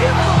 you.